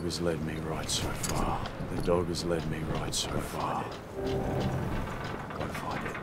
dog has led me right so far. The dog has led me right so far. Gotta find it.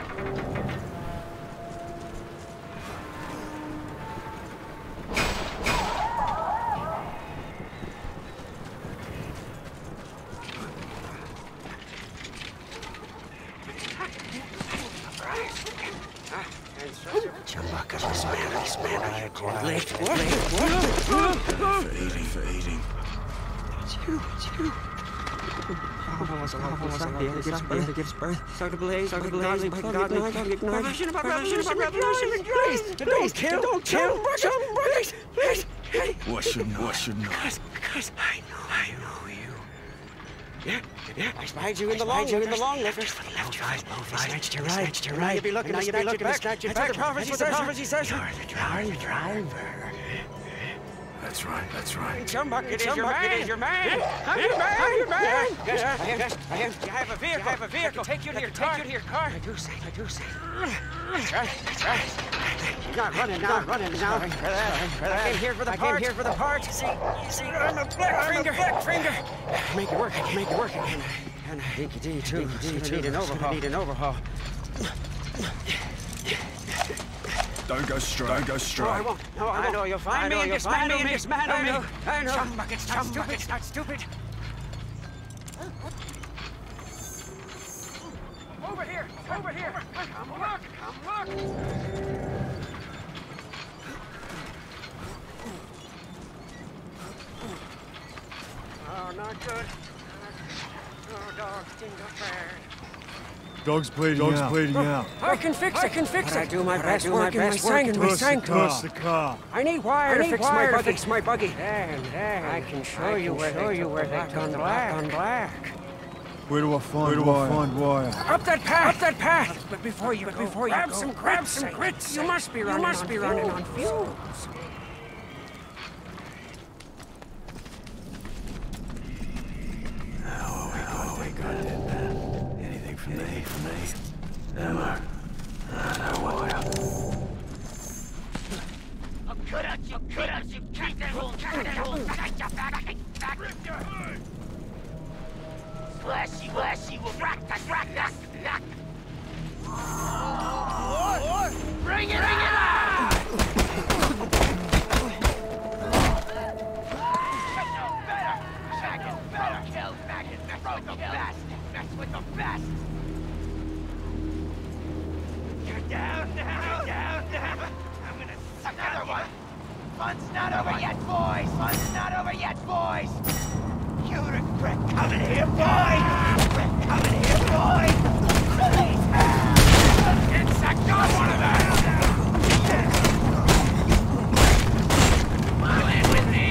Gives birth. So to blaze, so to blaze, so don't kill, don't kill, please, please. Because I know you. Yeah. I spied you in the long, left for the left, right. You'll be looking, now you look back. That's what the prophecy says. You're the driver. That's right. Your market is your man. I'm your man. Yes, I am. You have a vehicle. Take you to your car. I do say. That's right. Not running now. I came here for the parts. See, I'm a black finger. Make it work. And Dinky D, too. Need an overhaul. Don't go straight. No, I won't. I know you'll find me. Dismantle me. I know. Chum bucket's not stupid. Over here. Come look. Oh, not good. Oh, dog's tingle fair. Dog's bleeding out. I can fix it. I do my best work in my sanctum. Toss the car. I need wire to fix my buggy. There. I can show you where they turn black on black. Where do I find wire? Up that path. But before you go, grab some grits. You must be running on fumes. For me. Emma, I know what I am. You cut out, you cat that hole, back. Flashy, rack, knock. Oh, bring it on! Mess with the best! You're down now! I'm gonna suck another one! Fun's not over yet, boys! You regret coming here, boys! Please! Insect, got one of them! Come in with me!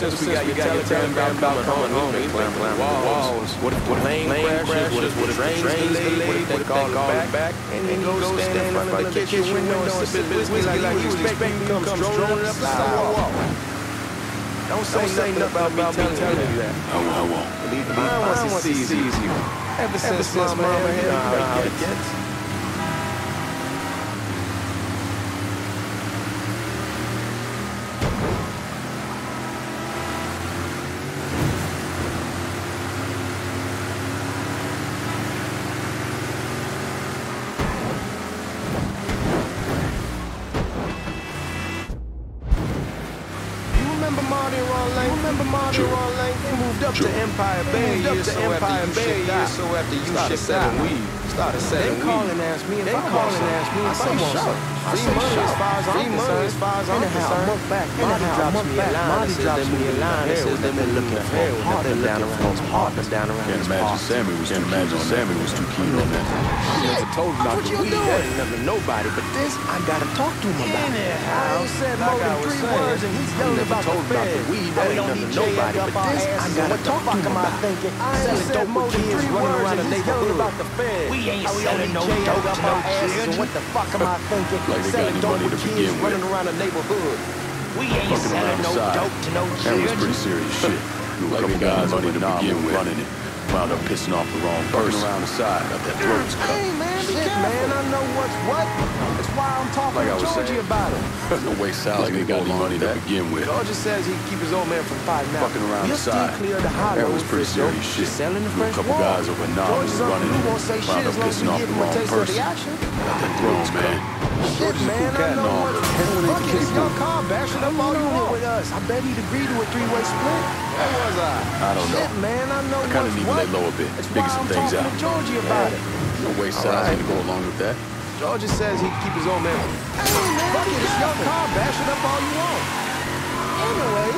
Since we got your telegram about coming home, we went around the walls. What if the plane crashes? What if trains delay? What if they call us back? And go stand in front of the kitchen window and sip it whiskey like you expect me to come strolling up the sidewalk. Don't say nothing about me telling you that. I won't. I once he sees you. Ever since Mama had you, how it gets. Remember Marty Rollin'? Remember Marty Rollin'? They moved up to Empire Bay. So after you shipped out of weed, started selling weed. They calling ass me. They calling ass me. I say shop. I say shop. Free money as far as I'm concerned. Anyhow, I look back. Marty drops me a line. It says they've been looking for a partner down around his park. Can't imagine Sammy was too keen on that. He hasn't told me about the weed. That ain't nothing to nobody. But this, I gotta talk to him about. Anyhow, I said more than 3 words and he's yelling about the weed. That ain't nothing to nobody. But this, I gotta talk to him about. I ain't said more than 3 words and he's yelling about the Fed. We ain't selling no dope to no kids. What the fuck am I thinking? Selling dope with kids running around the neighborhood. We ain't selling no dope to no kids. That was pretty serious shit. Like a guy's money to begin with, running it. Wound up pissing off the wrong person. Around the side, got their throats cut. Hey man, shit, man, I know what's what. That's why I'm talking to Georgie about it. There's no way Sal's gonna hold money to begin with. Georgia says he'd keep his old man from fighting out. Fucking around the side. That was pretty serious shit. Threw a couple guys over Nam, running it. Wound up pissing off the wrong person. Got their throats cut. Shit, man, I know what's what. Fuck this young car bashing up all you want with us. I bet he'd agree to a 3-way split. How was I? I don't know. Shit, man, I know what's what. I kind of need to let low a bit. Figure some things out. No way Sal's gonna go along with that. Georgia says he'd keep his own man. Fuck this young car bashing up all you want. Anyway,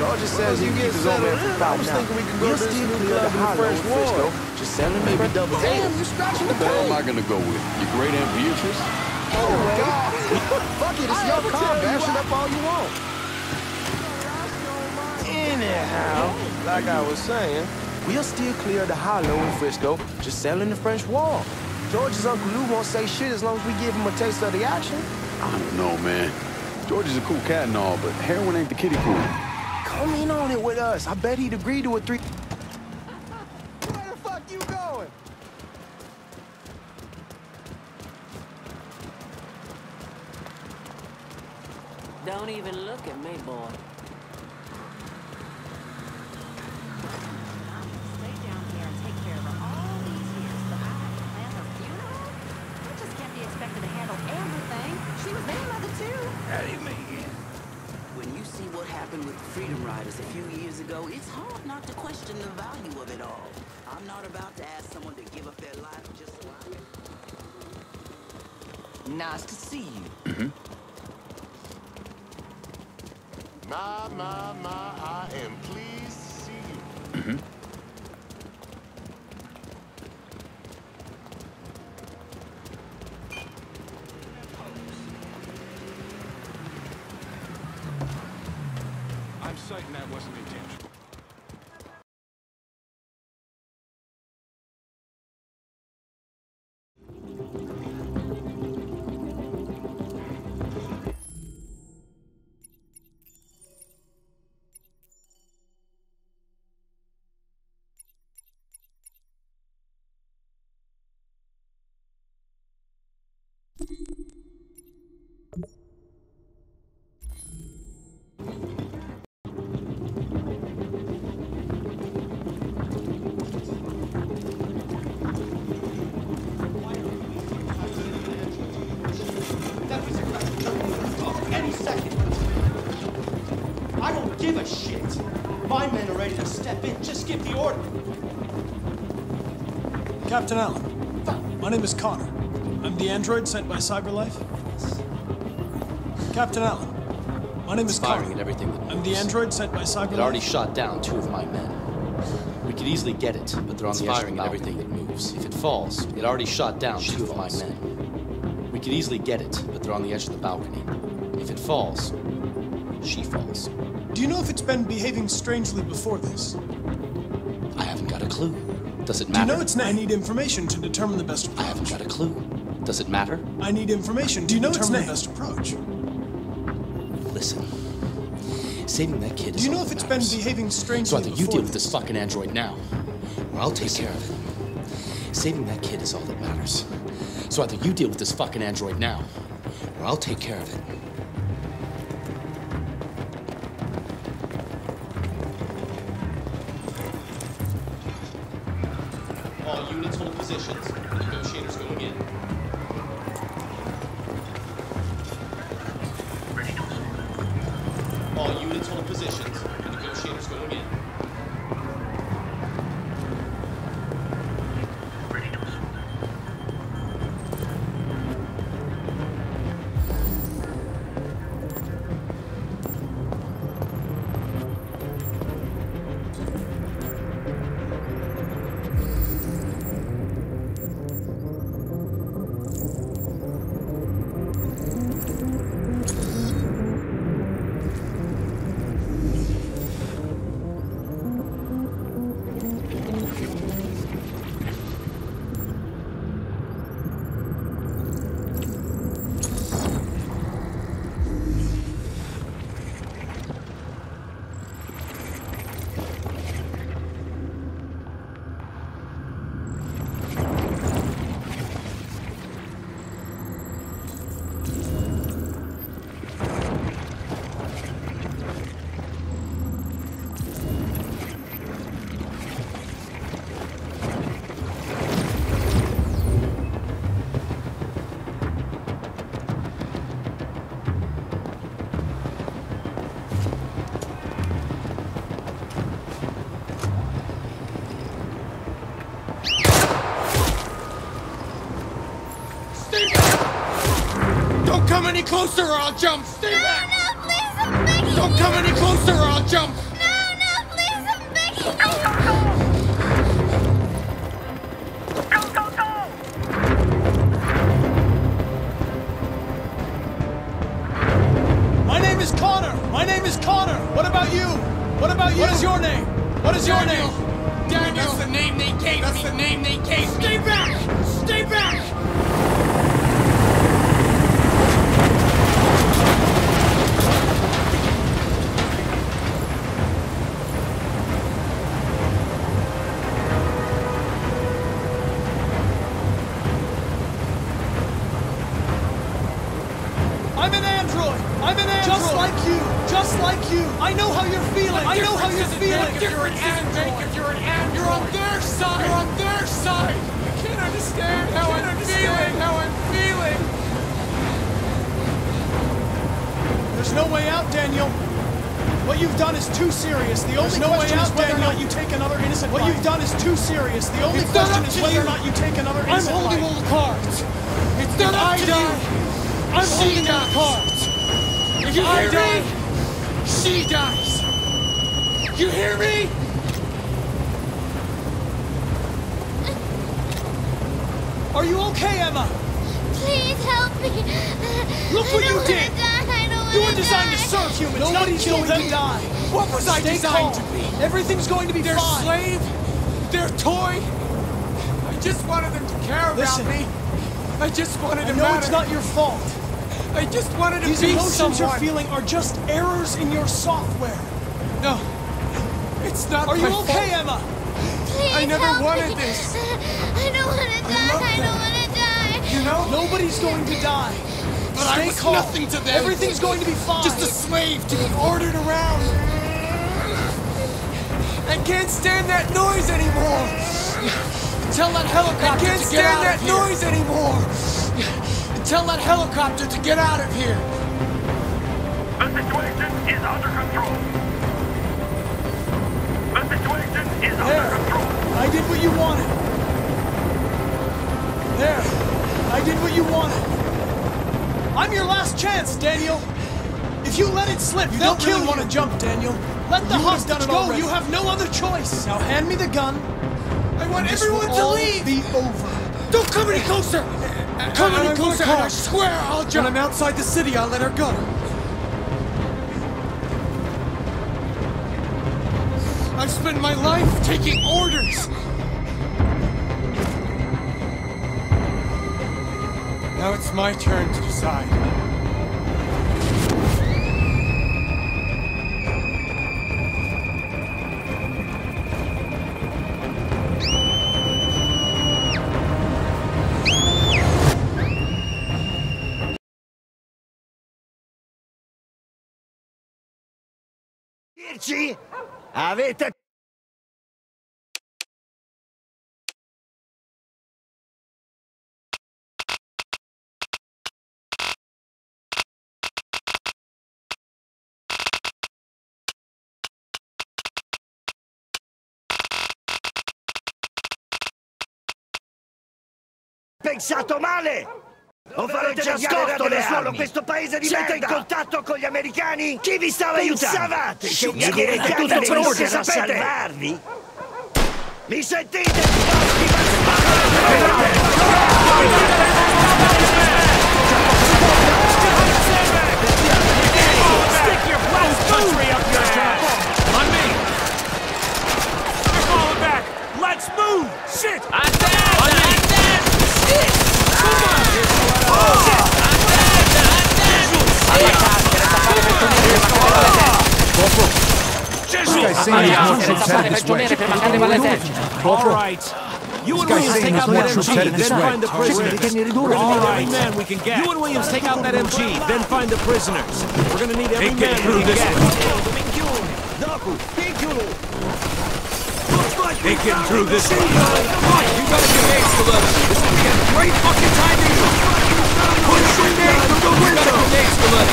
Georgia says he'd keep his own man for $5. I was thinking we could go to this new club in the French Ward. Just selling maybe double. Damn, you scratching the tail. What am I gonna go with? Your great aunt Beatrice? Oh my God! Fuck it, it's your car. Bash it up all you want. Anyhow, like I was saying, we'll still clear the hollow in Frisco, just selling the French wall. George's Uncle Lou won't say shit as long as we give him a taste of the action. I don't know, man. George is a cool cat and all, but heroin ain't the kiddie pool. Come in on it with us. I bet he'd agree to a 3... Where the fuck you going? Don't even look at me, boy. Captain Allen, my name is Connor. I'm the android sent by Cyberlife. Captain Allen, my name is Connor. I'm the android sent by Cyberlife. It already shot down 2 of my men. We could easily get it, but they're on the edge of the balcony that moves. If it falls, it already shot down 2 of my men. We could easily get it, but they're on the edge of the balcony. If it falls, she falls. Do you know if it's been behaving strangely before this? I haven't got a clue. Does it matter? Do you know it's not? I need information to determine the best approach. I haven't got a clue. Does it matter? I need information to determine the best approach. Listen. Saving that kid is all that matters. Do you know if it's been behaving strangely before this? So either you deal with this fucking android now, or I'll take care of it. Saving that kid is all that matters. So either you deal with this fucking android now, or I'll take care of it. All units hold positions. The negotiators going in. Ready to any closer or I'll jump! Stay back! No, please, I'm begging you! Don't come any closer or I'll jump! No, please, I'm begging you! Go! My name is Connor! My name is Connor! What about you? What about you? What is your name? What is your name? Daniel! That's the name they gave me! That's the name they gave me! Stay back! Stay back! Everything's going to be fine. Their slave, their toy. I just wanted them to care about me. I just wanted to matter. I know it's not your fault. I just wanted to be someone. These emotions you're feeling are just errors in your software. No, it's not my fault. Are you okay, Emma? Please, I never wanted this. I don't want to die. I don't want to die. You know, nobody's going to die. But I was nothing to them. Everything's going to be fine. Just a slave to be ordered around. I can't stand that noise anymore! Tell that helicopter to get out of here! I can't stand that noise anymore! Tell that helicopter to get out of here! The situation is under control! The situation is under control! I did what you wanted! There! I did what you wanted! I'm your last chance, Daniel! If you let it slip, they'll kill you! You don't really want to jump, Daniel! Let the hostage go! You have no other choice! Now hand me the gun. I want everyone to leave! This will all be over. Don't come any closer! Come any closer and I swear I'll jump! When I'm outside the city, I'll let her go. I've spent my life taking orders! Now it's my turn to decide. Avete pensato male! O farete già scorto nel suolo questo paese di merda! Siete in contatto con gli americani? Chi vi stava aiutando? Pensavate che mi direte tutto quello che sapete? Salvarvi? Mi sentite? Stick your black country up your ass! On me! They're falling back! Let's move! Shit! I'm dead! Shit! Alright. You and Williams take out that MG, then find the prisoners. We're gonna need every man we can get. You and Williams take out that MG, then find the prisoners. We're gonna need every man we can get. They get through this one. You gotta get eggs to us. This will be a great fucking time to use. Put your name through the window! This will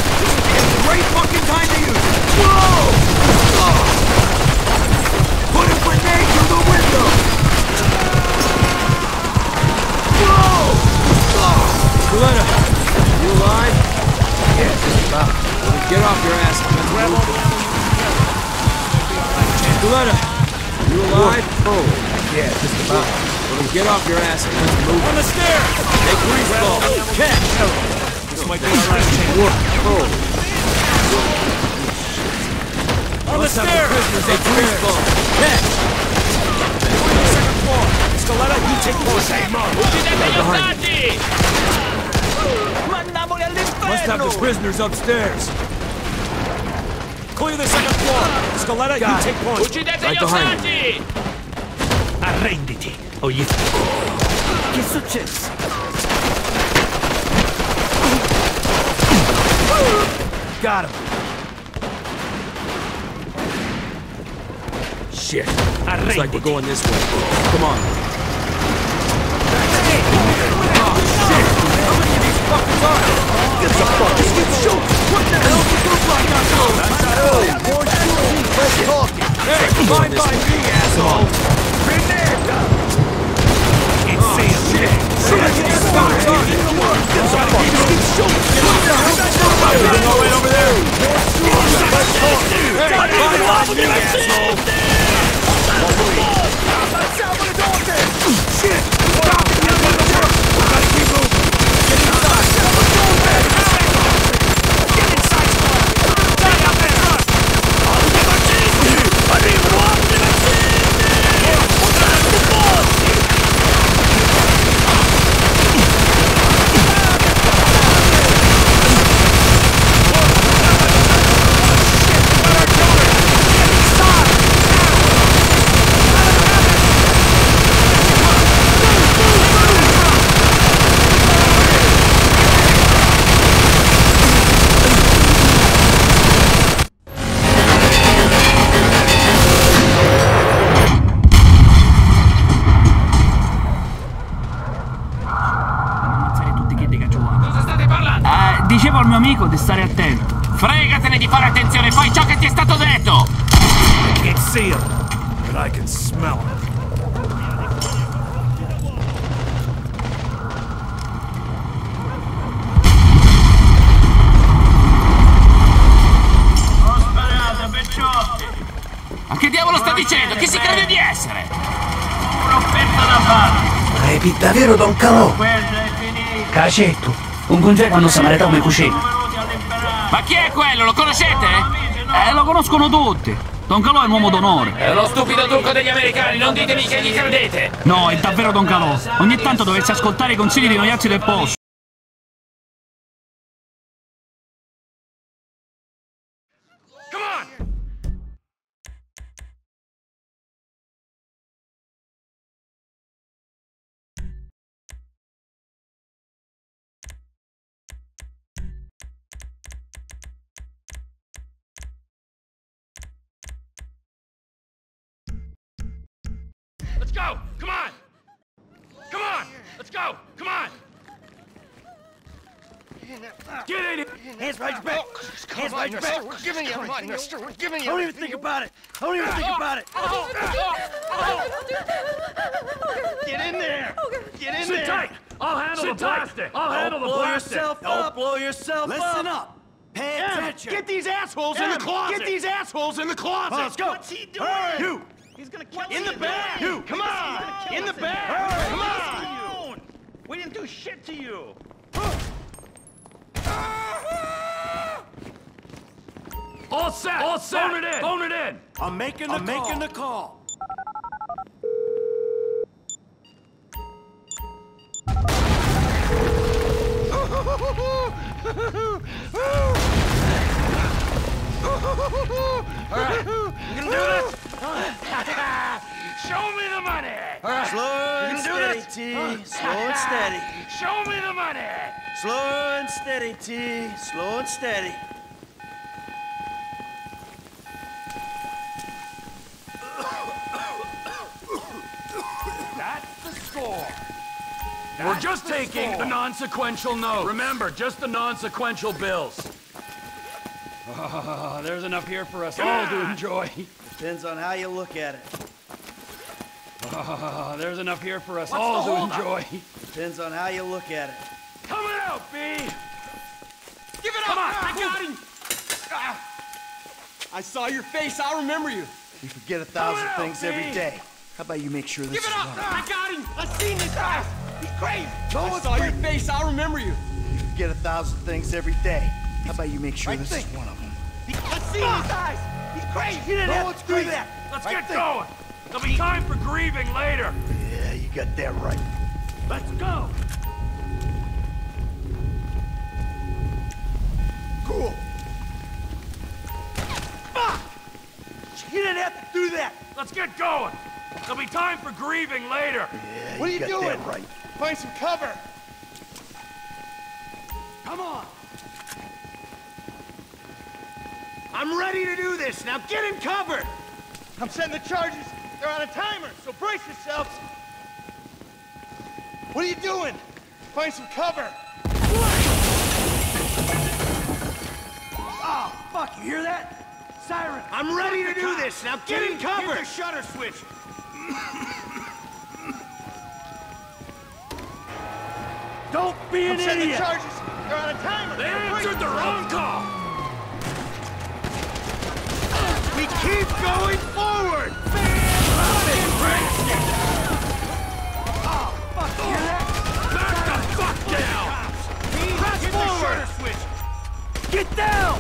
be a great fucking time to use! Whoa! Put a grenade through the window! Whoa! Scaletta, you alive? Yeah, just about. Get off your ass. Grab all the animals together. Scaletta, you alive? Oh, yeah, just about. Get off your ass and let's move. On the stairs! Make grease ball. Catch! This might be our last chance. On the stairs! Take grease ball! Catch! We're on the second floor! Scaletta, you take more same on! Must have the prisoners upstairs! Clear the second floor! Scaletta, you take point! Right behind you! Arrenditi! Oh, yeah. Che è successo? Got him! Shit. Looks like we're going this way. Come on. Oh, shit. How many of these fuckers are there? Get the fuck. Just get shoot. What the hell is the fuck on those? Let's talk. Hey, mind by me, asshole. Grenade. Oh, shit. Shit, I can get fucked on. Get the fuck. Just get shoot. What the hell? There's no way over there. Let's talk. Hey, mind by me, asshole. Dicevo al mio amico di stare attento. Fregatene di fare attenzione, fai ciò che ti è stato detto! I can't see him, but I can smell him. Ho sparato, pecciotti! Ma che diavolo sta dicendo? Chi si crede di essere? Un'offerta da fare! Hai davvero Don Calò? Cacetto! Un congè quando samareta come cucina. Ma chi è quello? Lo conoscete? Lo conoscono tutti. Don Calò è un uomo d'onore. È uno stupido trucco degli americani, non ditemi che gli credete. No, è davvero Don Calò. Ogni tanto dovresti ascoltare i consigli di noiazzi del posto. Go! Come on! Come on! Let's go! Come on! Get in it! Hands right back! Hands right back! We're giving you the money, mister! We're giving you the money! Don't even think about it! Don't even think about it! Get in there! Get in there! Sit tight! I'll handle the plastic. I'll handle the plastic. Don't blow yourself up. Listen up. Pay attention. Get these assholes in the closet. Get these assholes in the closet. Let's go. What's he doing? You. He's gonna kill you. In the bag. You. Come on. In the bag. Come on. We didn't do shit to you. All set. All set. Phone it in. Phone it in. I'm making the call. I'm making the call. All right, you can do this. Show me the money. All right, slow and steady, T. Slow and steady. Show me the money. Slow and steady, T. Slow and steady. That's the score. We're just taking the non-sequential notes. Remember, just the non-sequential bills. There's enough here for us all to enjoy. Depends on how you look at it. There's enough here for us all to enjoy. Depends on how you look at it. Come out, B! Give it up! Come on, I got him! I saw your face, I'll remember you. You forget a thousand things every day. How about you make sure this is right? Give it up! I got him! I've seen this ass! He's crazy! I saw your face, I'll remember you! You forget a thousand things every day. How about you make sure this is one of them? I've seen his eyes! He's crazy! He didn't have to do that! Let's get going! There'll be time for grieving later! Yeah, you got that right. Let's go! Cool! Fuck! He didn't have to do that! Let's get going! There'll be time for grieving later. Yeah, what are you doing? Right. Find some cover. Come on. I'm ready to do this. Now get in cover. I'm setting the charges. They're on a timer, so brace yourselves. What are you doing? Find some cover. Oh, fuck. You hear that? Siren. I'm ready to do this. Now get in cover. Hit the shutter switch. Don't be an idiot! The charges. They're on a timer! They answered the wrong call! We keep going forward! Oh, fuck, you hear that? Back the fuck down! Press forward! Get down!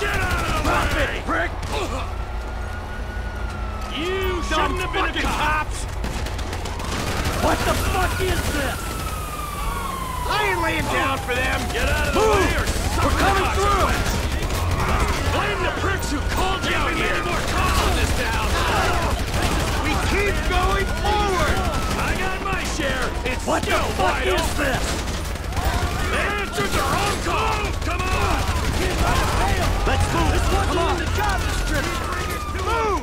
Get out of the way! Prick! You shouldn't have been a cop! What the fuck is this? I ain't laying down for them! Get out of the way or something! We're coming through! Blame the pricks who called you out here! More cops on this town! We keep going forward! I got my share! It's what the fuck is this? They answered the wrong call! Come on! Let's move! This one's on the job description! Move! Move!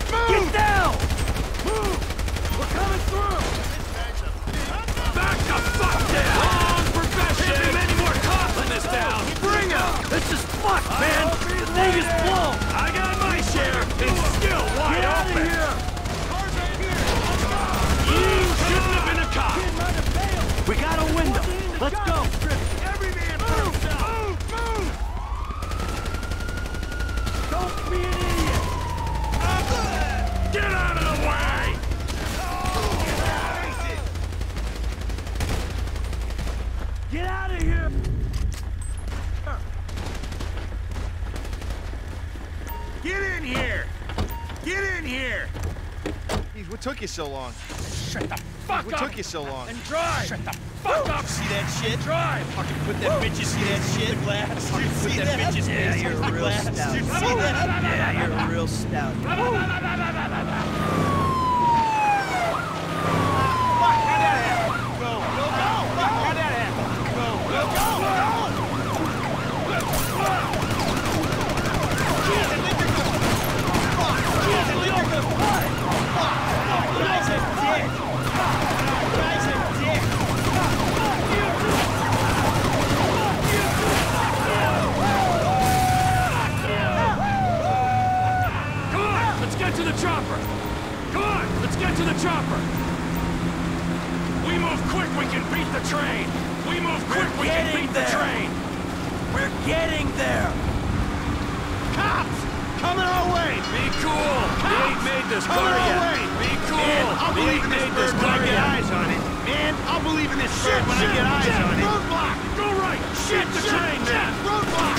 Move! Get down! Move! We're coming through! Back the fuck down! Wrong profession! Can't be many more cops in this town! Bring them! This is fucked, man! The thing is blown! I got my share! It's still wide open! Get out of here! You shouldn't have been a cop! We got a window! Let's go! Every man move! Move! Move! Don't be an idiot! Get out of the way! Get out of here! Get in here! Get in here! Jeez, what took you so long? Shut the fuck up! What took you so long? And drive! Shut the fuck up! See that shit? Drive! Fucking put that bitch's face in the glass. Fucking put that bitch's face in the glass. You see that? Yeah, you're real stout. Chopper! move quick, we can beat the train. We move quick, we can beat the train. We're getting there. Cops, coming our way. Be cool. We ain't made this car yet. Be cool. We ain't made this car yet. Eyes on it. Man, I'll believe in this shit when I get eyes on it. Roadblock. Go right. Shit, the train, man. Roadblock.